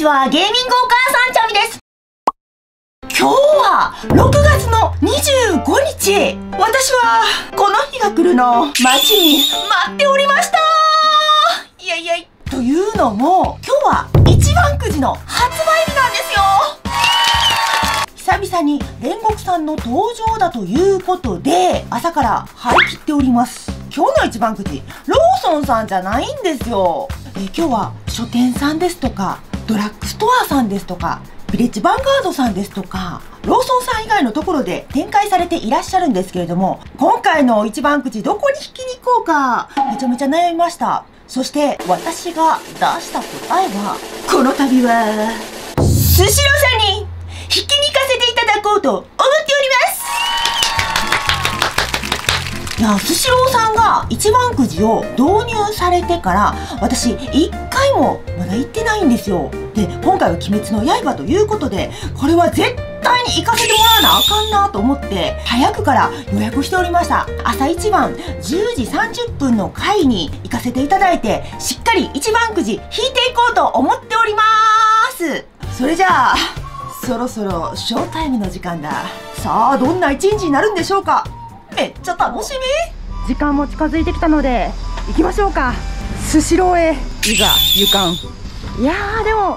ちは、ゲーミングお母さんちゃみです。今日は6月の25日、私はこの日が来るの待ちに待っておりました。いやいやい。というのも今日は一番くじの発売日なんですよ。久々に煉獄さんの登場だということで朝から張り切っております。今日の一番くじ、ローソンさんじゃないんですよ。今日は書店さんですとかドラッグストアさんですとかヴィレッジヴァンガードさんですとかローソンさん以外のところで展開されていらっしゃるんですけれども、今回の一番くじどこに引きに行こうかめちゃめちゃ悩みました。そして私が出した答えは、この度はスシローさんに引きに行かせていただこうと思っております。いや、スシローさんが一番くじを導入されてから私1回もまだ行ってないんですよ。で、今回は「鬼滅の刃」ということでこれは絶対に行かせてもらわなあかんなと思って早くから予約しておりました。朝一番10時30分の回に行かせていただいてしっかり一番くじ引いていこうと思っております。それじゃあそろそろショータイムの時間だ。さあどんな一日になるんでしょうか。めっちゃ楽しみ。時間も近づいてきたので行きましょうか。スシローへいざ行かん。いやー、でも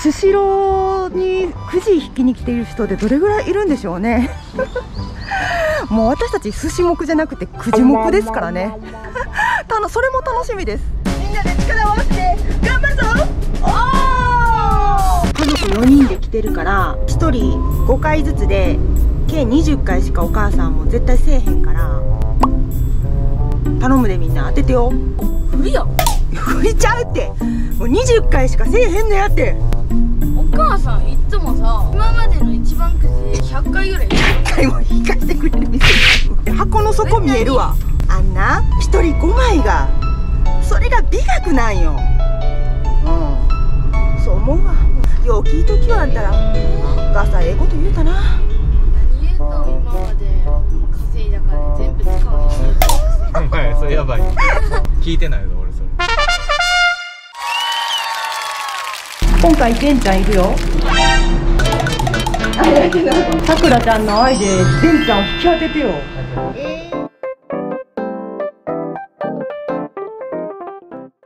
スシローにくじ引きに来ている人ってどれぐらいいるんでしょうねもう私たち寿司目じゃなくてくじ目ですからねそれも楽しみです。みんなで力を合わせて頑張るぞ。おー、家族4人で来てるから1人5回ずつで計20回しかお母さんも絶対せえへんから頼むで、みんな当ててよ。振りやろ振りちゃうって、もう20回しかせえへんのやって。お母さんいつもさ、今までの一番くじ100回ぐらい100回も引かしてくれる店箱の底見えるわ。あんな1人5枚がそれが美学なんよ。うん、そう思うわ。よう聞いときよ、あんたら。お母さんええこと言うたな。今まで稼いだから全部使わへん。お前それやばい聞いてないぞ俺それ。今回けんちゃんいるよ。あれだけどさくらちゃんの愛でけんちゃんを引き当ててよ。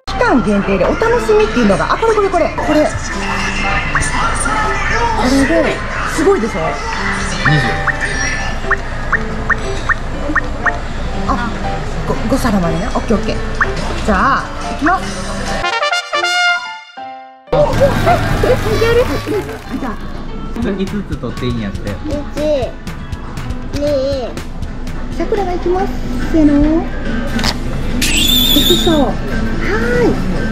期間限定でお楽しみっていうのが、あ、これですごいでしょ。5皿までね。オッケーオッケー。じゃあ行きます。一人ずつ取っていいんやって。1、2、さくらが行きます。せの。行きそう。はーい。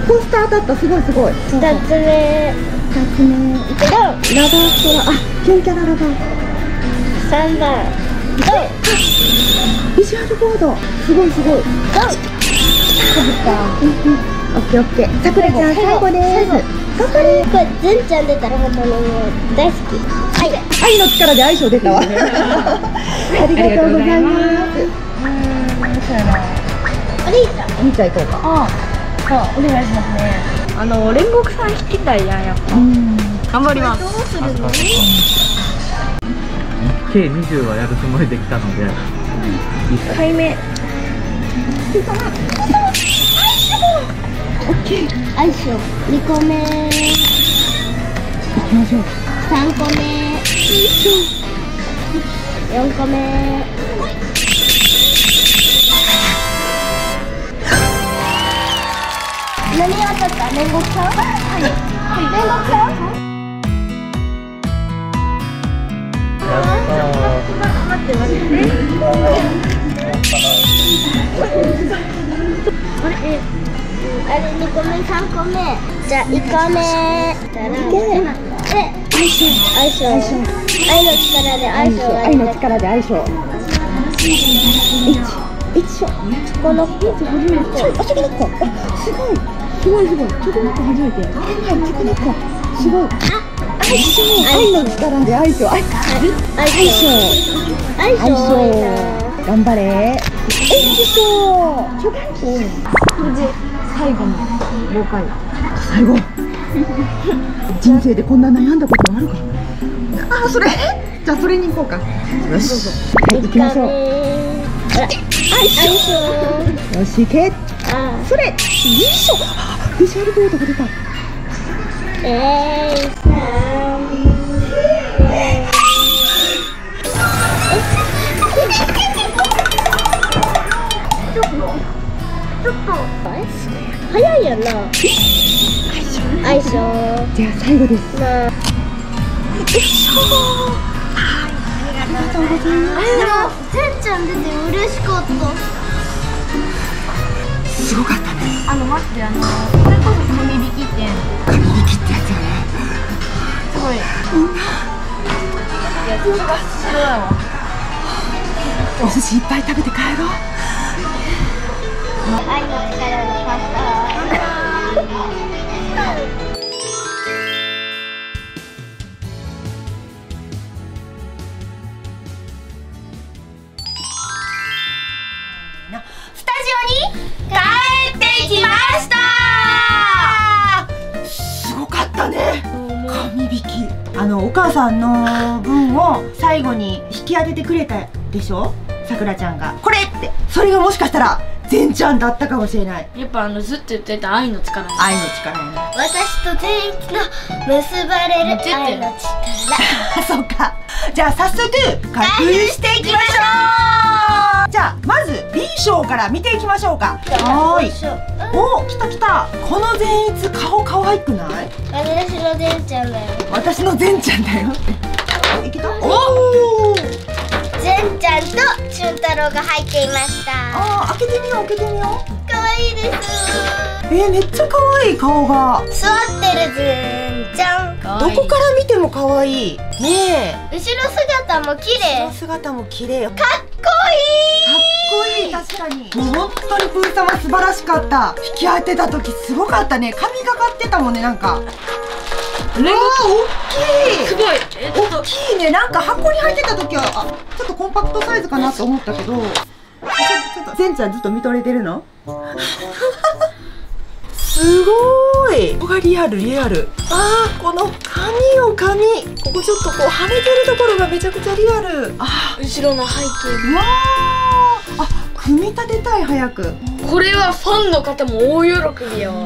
コースター当たった。すごいすごい。2つ目。ラバーストラ。あ、キュンキャララバー。3番。ビジュアルボードすごいすごい。ゴー。オッケーオッケー。さくらちゃん最後です。頑張れ。これずんちゃん出たら本当に大好き。愛の力で相性出たわ。ありがとうございます。お兄ちゃん。お兄ちゃん行こうか。あ、お願いしますね。煉獄さん引きたいやんやっぱ。頑張ります。どうするの？計20はやるつもりできたので、1回目。2個目。3個目。4個目。何が当たった？煉獄さん？煉獄さん？すごい。愛の力で愛と愛と愛と頑張れ。最後の5回。人生でこんな悩んだことあるか。ああ、それ、じゃあそれに行こうか。よし、はい、行きましょう。よし、行け。それ、よいしょ。ビジュアルボードが出た。ちょっと早いよな。アイショー。じゃあ最後です。よいしょー。ありがとうございます。てんちゃん出て嬉しかった。すごかったね。待って、これこそ神引きって。神引きってやつよね。すごい。いや、それが必要だわ。お寿司いっぱい食べて帰ろう。愛の力のパスタ。スタジオに帰ってきました。すごかったね。神引き。お母さんの分を最後に引き当ててくれたでしょ。さくらちゃんがこれって、それがもしかしたら。てんちゃんだったかもしれない。やっぱずっと言ってた愛の力。愛の力やね。私と天気の結ばれる愛の力。そうか。じゃあ早速開封していきましょう。じゃあまず B 賞から見ていきましょうか。はーい。お、きたきた。この善逸顔可愛くない？私の善ちゃんだよ。私の善ちゃんだよ。いけた？おお。善ちゃんと俊太郎が入っていました。ああ、開けてみよう、開けてみよう。可愛いです。めっちゃ可愛い顔が。座ってる善ちゃん。どこから見ても可愛い。ねえ。後ろ姿も綺麗。後ろ姿も綺麗。かっこいい。かっこいい、確かに。もう本当にプーさんは素晴らしかった。引き当てた時すごかったね。髪がかってたもんね、なんか。うわー、大きい。すごい。大きいね。なんか箱に入ってた時はちょっとコンパクトサイズかなと思ったけど。善ちゃんずっと見とれてるの？すごい。ここがリアルリアル。ああ、この髪よ髪。ここちょっとこうはめてるところがめちゃくちゃリアル。ああ、後ろの背景。うわあ、組み立てたい早く。これはファンの方も大喜びよ。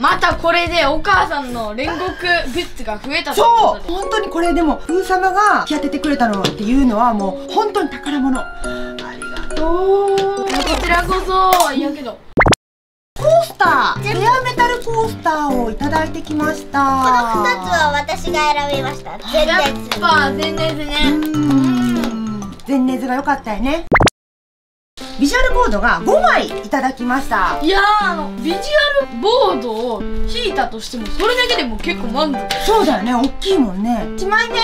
またこれでお母さんの煉獄グッズが増えたということで。そう、本当にこれでもプー様が引き当ててくれたのっていうのはもう本当に宝物。ありがとう。こちらこそ。いやけどコースター、レアメタルコースターをいただいてきました。この2つは私が選びました。やっぱゼンネズね。ゼンネズが良かったよね。ビジュアルボードが5枚いただきました。いやー、ビジュアルボードを引いたとしてもそれだけでも結構満足。そうだよね、大きいもんね。1枚目こ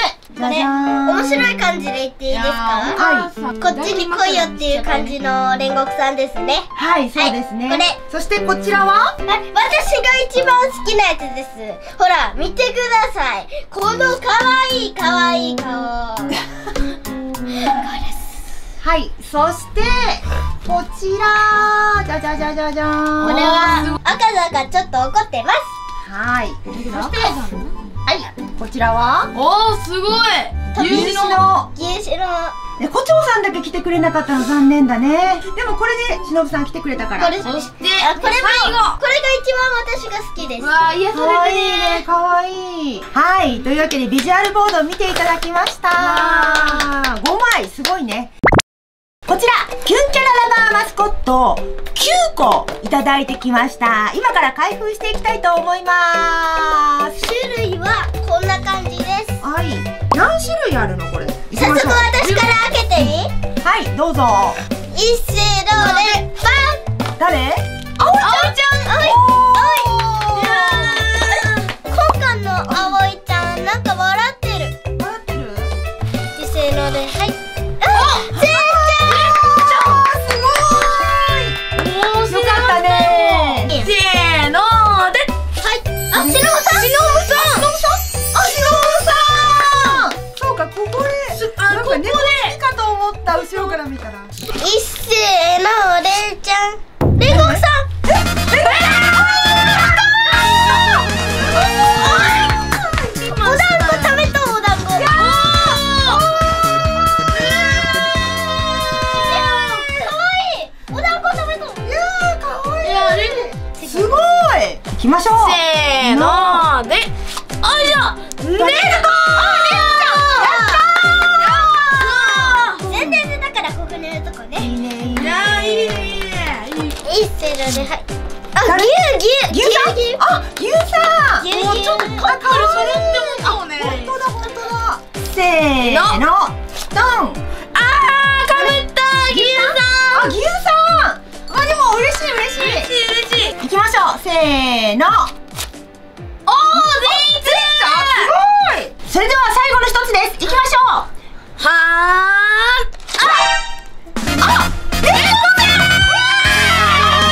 れ面白い感じで言っていいですか？はい、こっちに来いよっていう感じの煉獄さんですね。はい、そうですね。これ、そしてこちらは私が一番好きなやつです。ほら見てください、このかわいいかわいい顔。これ、はい、そしてこちら、じゃじゃじゃじゃじゃーん。これは赤坂ちょっと怒ってます。はい、そして、はい、こちらはおー、すごい牛の胡蝶さんだけ来てくれなかったの残念だね。でもこれでしのぶさん来てくれたから。そしてこれも、これが一番私が好きです。わあ、癒されるね。かわいい。はい、というわけでビジュアルボードを見ていただきました。5枚、すごいね。こちら、キュンキャララバーマスコット9個いただいてきました。今から開封していきたいと思います。種類はこんな感じです。はい。何種類あるのこれ？早速私から開けていい？はい、どうぞ。一斉ローでパン。誰？あおちゃん。おい。今回のあおいちゃん、なんか笑ってる。笑ってる？一斉ローで、はい。後ろから見たら一斉のレンちゃん、煉獄さん。せーので、はい。あ、牛さん。あ、牛さん。もうちょっとカップル揃ってもんだもんね。本当だ本当だ。せーの。ドン。ああ、かぶった牛さん。あ、牛さん。あ、でも嬉しい嬉しい。嬉しい嬉しい。行きましょう。せーの。おー、全員。それでは最後の一つです。いきましょう。はーあ。あ、レインボーだ。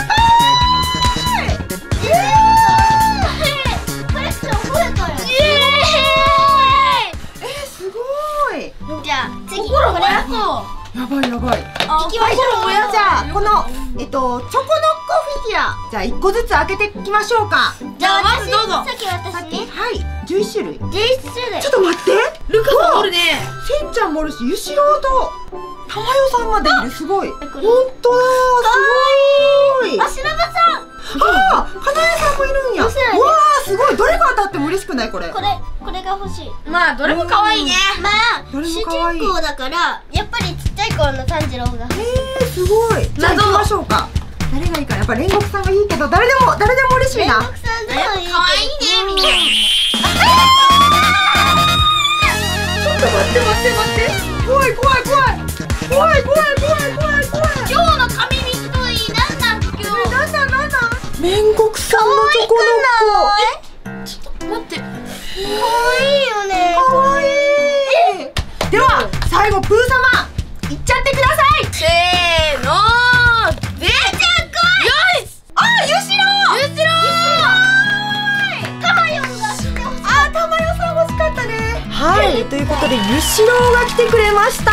すごい。これって覚えたよ。すごい。じゃあ次これ。やばいやばい。いきましょう。じゃあこのチョコノッコフィギュア。じゃあ1個ずつ開けていきましょうか。じゃあまずどうぞ。さっき私ね。はい。11種類。ちょっと待って、ルカさんもおるね。せんちゃんもおるし、ゆしろうとたまよさんまでいる。すごい。本当だ。すごい。あしなばさん。ああ、かなやさんもいるんや。わあ、すごい。どれが当たっても嬉しくないこれ。これが欲しい。まあどれも可愛いね。まあ主人公だからやっぱりちっちゃい頃の炭治郎が。すごい。じゃあ行きましょうか。誰がいいか、やっぱ煉獄さんがいいけど、誰でも嬉しいな。煉獄さんがいい。可愛いねみんな。待って待って待って、怖い怖い怖い怖い怖い怖い怖い怖い怖い。今日の神道といいなんなん今日。なんなん。煉獄さんのチョコノッコ。ちょっと待って。可愛いよね。可愛い。では最後プー様いっちゃってください。せーの。出ちゃこい。よし。あ、ゆしろ。たまよがしてほしい。あ、たまよさん欲しかったね。はい、ということで、ゆしろうが来てくれました。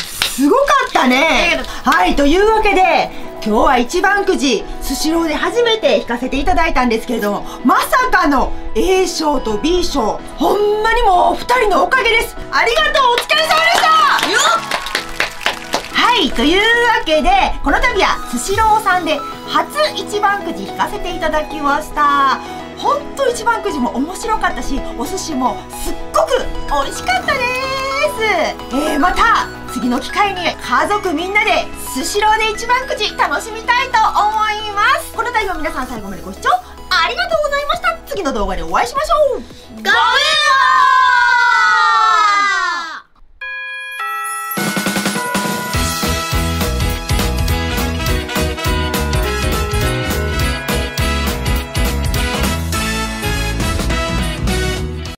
すごかったね。はい、というわけで、今日は一番くじ、スシローで初めて引かせていただいたんですけれども、まさかの A 賞と B 賞、ほんまにもう2人のおかげです。ありがとう、お疲れ様でした。よっ。はい、というわけで、この度はスシローさんで初一番くじ引かせていただきました。本当一番くじも面白かったし、お寿司もすっごく美味しかったです。また次の機会に家族みんなでスシローで一番くじ楽しみたいと思います。この動画皆さん最後までご視聴ありがとうございました。次の動画でお会いしましょう。